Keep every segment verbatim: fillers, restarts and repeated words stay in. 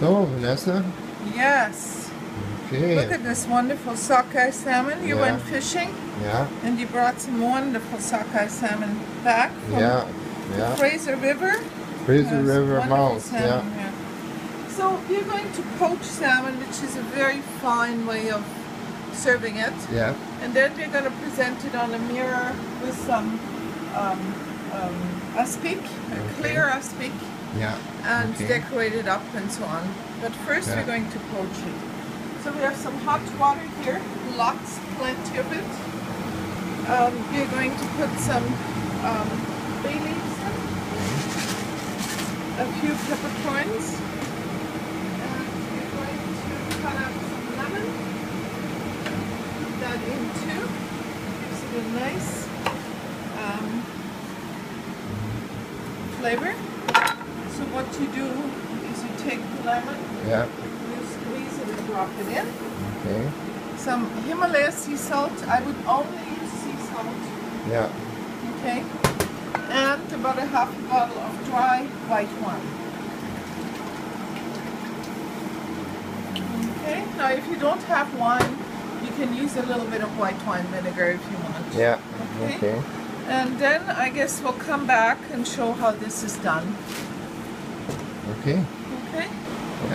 So, Vanessa? Yes. Okay. Look at this wonderful sockeye salmon. You yeah. went fishing. Yeah. And you brought some wonderful sockeye salmon back from yeah. Yeah. the Fraser River. Fraser River mouth. Yeah. yeah. So you're going to poach salmon, which is a very fine way of serving it. Yeah. And then we're going to present it on a mirror with some um, um, aspic, okay. clear aspic. Yeah. And okay. decorate it up and so on. But first yeah. we're going to poach it. So we have some hot water here, lots, plenty of it. Um, we're going to put some um, bay leaves in, a few peppercorns, and we're going to cut out some lemon, put that in too, gives it a nice um, flavor. So what you do is you take the lemon, yeah. you squeeze it and drop it in. Okay. Some Himalaya sea salt. I would only use sea salt. Yeah. Okay. And about a half a bottle of dry white wine. Okay. Now, if you don't have wine, you can use a little bit of white wine vinegar if you want. Yeah. Okay. okay. And then I guess we'll come back and show how this is done. Okay. Okay.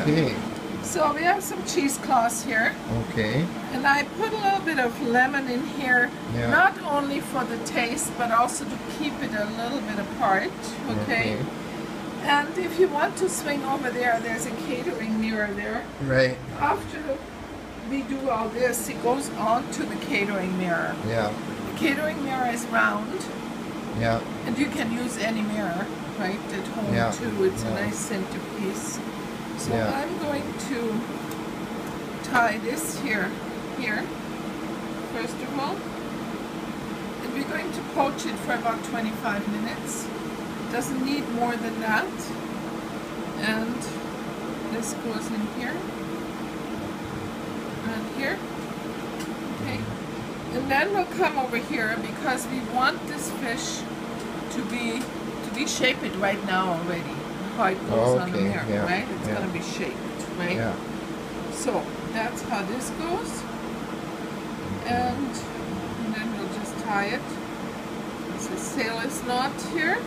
Okay. So we have some cheesecloths here. Okay. And I put a little bit of lemon in here, yeah. not only for the taste, but also to keep it a little bit apart. Okay? okay. And if you want to swing over there, there's a catering mirror there. Right. After we do all this, it goes on to the catering mirror. Yeah. The catering mirror is round. Yeah. And you can use any mirror. Right at home yeah. too. It's yeah. a nice centerpiece. So yeah. I'm going to tie this here, here, first of all, and we're going to poach it for about twenty-five minutes. It doesn't need more than that. And this goes in here and here. Okay, and then we'll come over here because we want this fish to be. We shape it right now already. How it goes okay, on there, yeah, right? It's yeah. going to be shaped, right? Yeah. So that's how this goes, and, and then we'll just tie it. It's a sailor's knot here.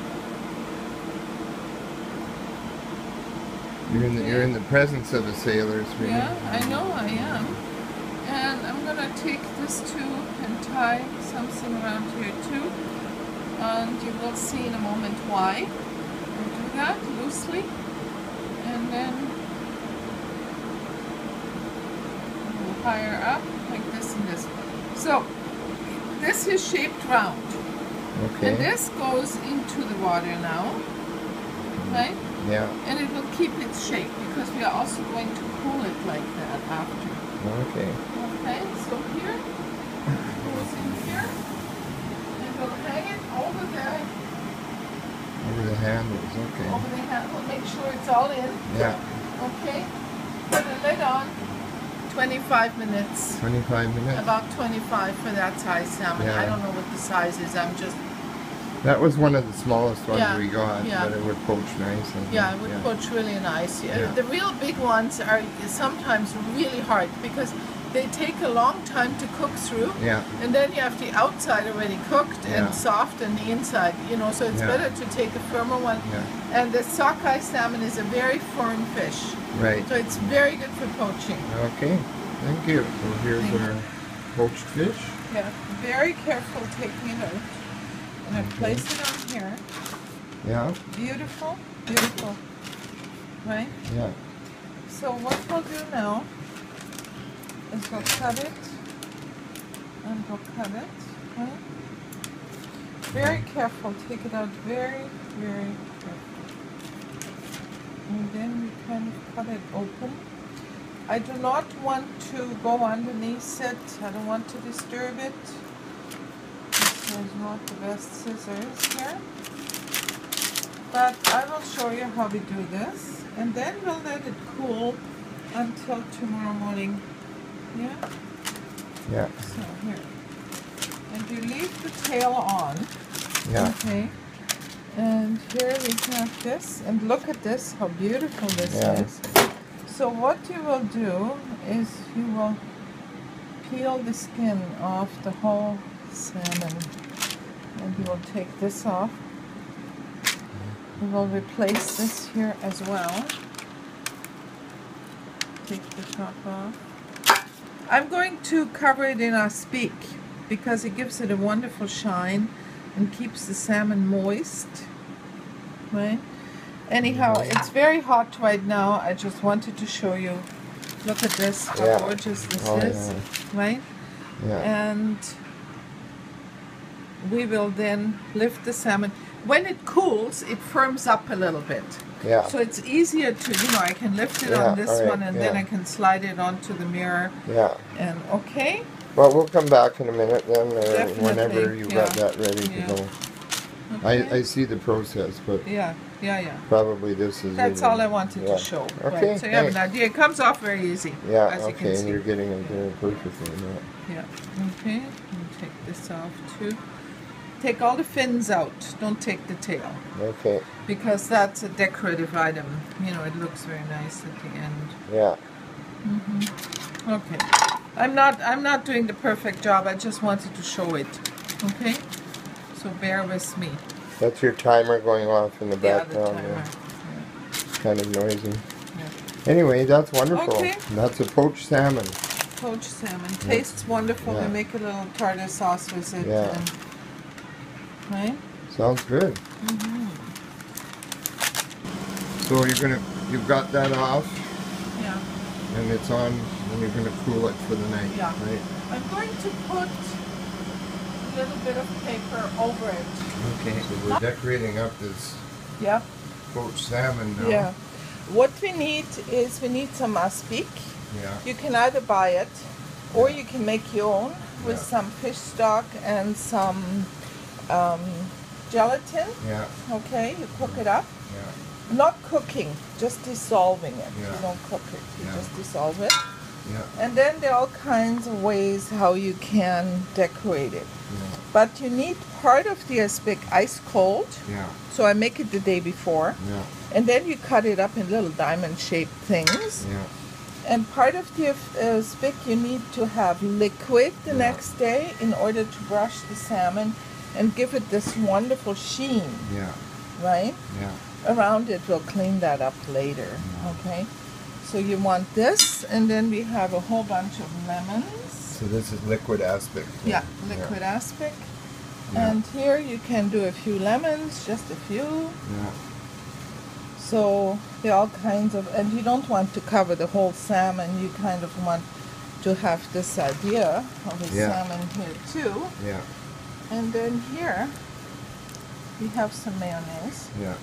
You're in the okay. you're in the presence of the sailors, really. Yeah, I know I am, and I'm going to take this too and tie something around here too. And you will see in a moment why. We'll do that loosely, and then we'll higher up like this and this. So this is shaped round. Okay. And this goes into the water now, right? Yeah. And it will keep its shape because we are also going to cool it like that after. Okay. Okay. So here goes in here. We'll hang it over the over the handles, okay. Over the handle, make sure it's all in. Yeah. Okay. Put the lid on. twenty-five minutes. twenty-five minutes. About twenty-five for that size salmon. Yeah. I don't know what the size is. I'm just. That was one of the smallest ones yeah. we got, yeah. but it would poach nice. Yeah, it would yeah. poach really nice. Yeah. Yeah. The real big ones are sometimes really hard because. They take a long time to cook through, yeah. and then you have the outside already cooked yeah. and soft, and the inside, you know. So it's yeah. better to take a firmer one. Yeah. And the sockeye salmon is a very firm fish, right? So it's very good for poaching. Okay, thank you. So here's thank our you. poached fish. Yeah, very careful taking it out, and I okay. place it on here. Yeah. Beautiful, beautiful, right? Yeah. So what we'll do now. And we'll cut it, and we'll cut it, right? Very careful, take it out very, very careful. And then we kind of cut it open. I do not want to go underneath it, I don't want to disturb it. This is not the best scissors here. But I will show you how we do this. And then we'll let it cool until tomorrow morning. Yeah? Yeah. So here. And you leave the tail on. Yeah. Okay. And here we have this. And look at this, how beautiful this yeah. is. So what you will do is you will peel the skin off the whole salmon, and you will take this off. We will replace this here as well. Take the top off. I'm going to cover it in our aspic because it gives it a wonderful shine and keeps the salmon moist, right? Anyhow, it's very hot right now. I just wanted to show you. Look at this, how yeah. gorgeous this oh, is, yeah. right? Yeah. And we will then lift the salmon. When it cools, it firms up a little bit. Yeah. So it's easier to, you know, I can lift it yeah, on this right, one and yeah. then I can slide it onto the mirror. Yeah. And okay. Well, we'll come back in a minute then, uh, whenever you yeah. got that ready yeah. to go. Okay. I, I see the process, but yeah, yeah, yeah. Probably this is. That's even, all I wanted yeah. to show. Okay. Right. So you have an idea. It comes off very easy. Yeah. As okay. You can and see. You're getting it very perfectly. Yeah. yeah. Okay. I'll take this off too. Take all the fins out. Don't take the tail. Okay. Because that's a decorative item. You know, it looks very nice at the end. Yeah. Mm-hmm. Okay. I'm not. I'm not doing the perfect job. I just wanted to show it. Okay. So bear with me. That's your timer going off in the yeah, background. The timer. Yeah. Yeah. Kind of noisy. Yeah. Anyway, that's wonderful. Okay. That's a poached salmon. Poached salmon. Yeah. Tastes wonderful. Yeah. We make a little tartar sauce with it. Yeah. And, right? Sounds good. Mm-hmm. So you're gonna you've got that off. Yeah. And it's on and you're gonna cool it for the night. Yeah. Right? I'm going to put little bit of paper over it. Okay, so we're decorating up this yeah. poached salmon now. Yeah. What we need is we need some aspic. Yeah. You can either buy it or you can make your own with yeah. some fish stock and some um, gelatin. Yeah. Okay, you cook it up. Yeah. Not cooking, just dissolving it. Yeah. You don't cook it, you yeah. just dissolve it. Yeah. And then there are all kinds of ways how you can decorate it. Yeah. But you need part of the aspic ice cold. Yeah. So I make it the day before. Yeah. And then you cut it up in little diamond shaped things. Yeah. And part of the uh, aspic you need to have liquid the yeah. next day in order to brush the salmon and give it this wonderful sheen. Yeah. Right? Yeah. Around it, we'll clean that up later. Yeah. Okay? So you want this, and then we have a whole bunch of lemons. So this is liquid aspic. Yeah, liquid yeah. aspic. Yeah. And here you can do a few lemons, just a few. Yeah. So there are all kinds of, and you don't want to cover the whole salmon. You kind of want to have this idea of the yeah. salmon here too. Yeah. And then here we have some mayonnaise. Yeah.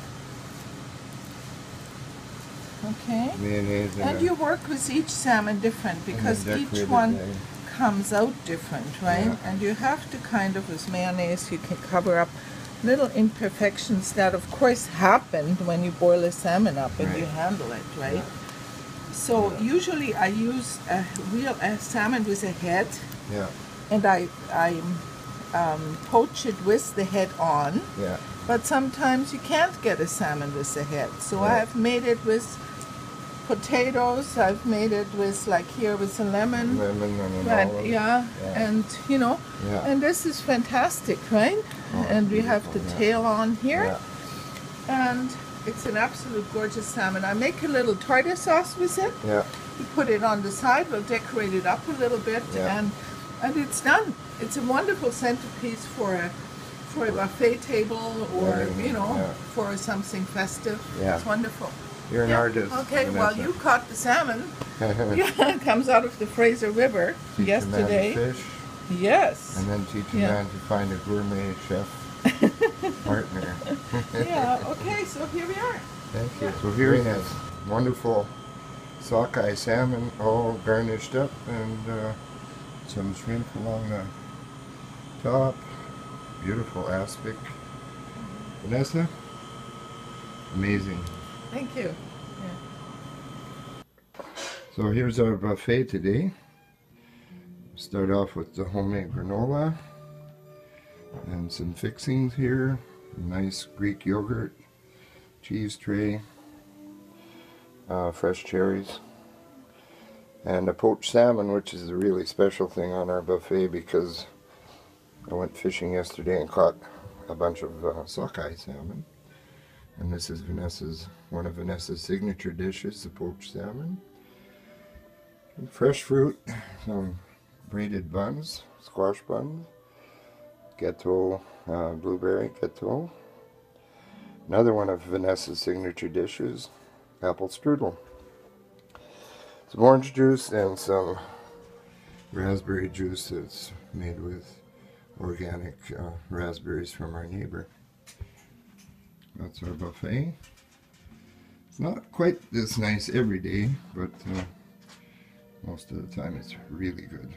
Okay. Mayonnaise. And you work with each salmon different because each one thing. comes out different, right? Yeah. And you have to kind of, with mayonnaise, you can cover up little imperfections that, of course, happened when you boil a salmon up and right. you handle it, right? Yeah. So yeah. usually I use a real a salmon with a head, yeah, and I I um, poach it with the head on. Yeah. But sometimes you can't get a salmon with a head, so right. I've made it with potatoes. I've made it with, like here, with a lemon. Lemon, lemon, right? Yeah. yeah, and you know, yeah. and this is fantastic, right? Oh, and we have the yeah. tail on here, yeah. and it's an absolute gorgeous salmon. I make a little tartar sauce with it. Yeah, we put it on the side. We'll decorate it up a little bit, yeah. and and it's done. It's a wonderful centerpiece for a. for a buffet table or, you know, yeah. for something festive. Yeah. It's wonderful. You're an yeah. artist. Okay, Vanessa. Well, you caught the salmon. yeah, it comes out of the Fraser River teach yesterday. A man to fish. Yes. And then teach a yeah. man to find a gourmet chef partner. yeah, okay, so here we are. Thank you. Yeah. So here he has wonderful sockeye salmon all garnished up and uh, some shrimp along the top. Beautiful aspic. Vanessa, amazing. Thank you. Yeah. So here's our buffet today. Start off with the homemade granola and some fixings here. Nice Greek yogurt, cheese tray, uh, fresh cherries. and a poached salmon, which is a really special thing on our buffet because I went fishing yesterday and caught a bunch of uh, sockeye salmon. And this is Vanessa's, one of Vanessa's signature dishes, the poached salmon. And fresh fruit, some braided buns, squash buns, ghetto, uh, blueberry ghetto. Another one of Vanessa's signature dishes, apple strudel. Some orange juice and some raspberry juice that's made with organic uh, raspberries from our neighbor. That's our buffet. It's not quite this nice every day, but uh, most of the time it's really good.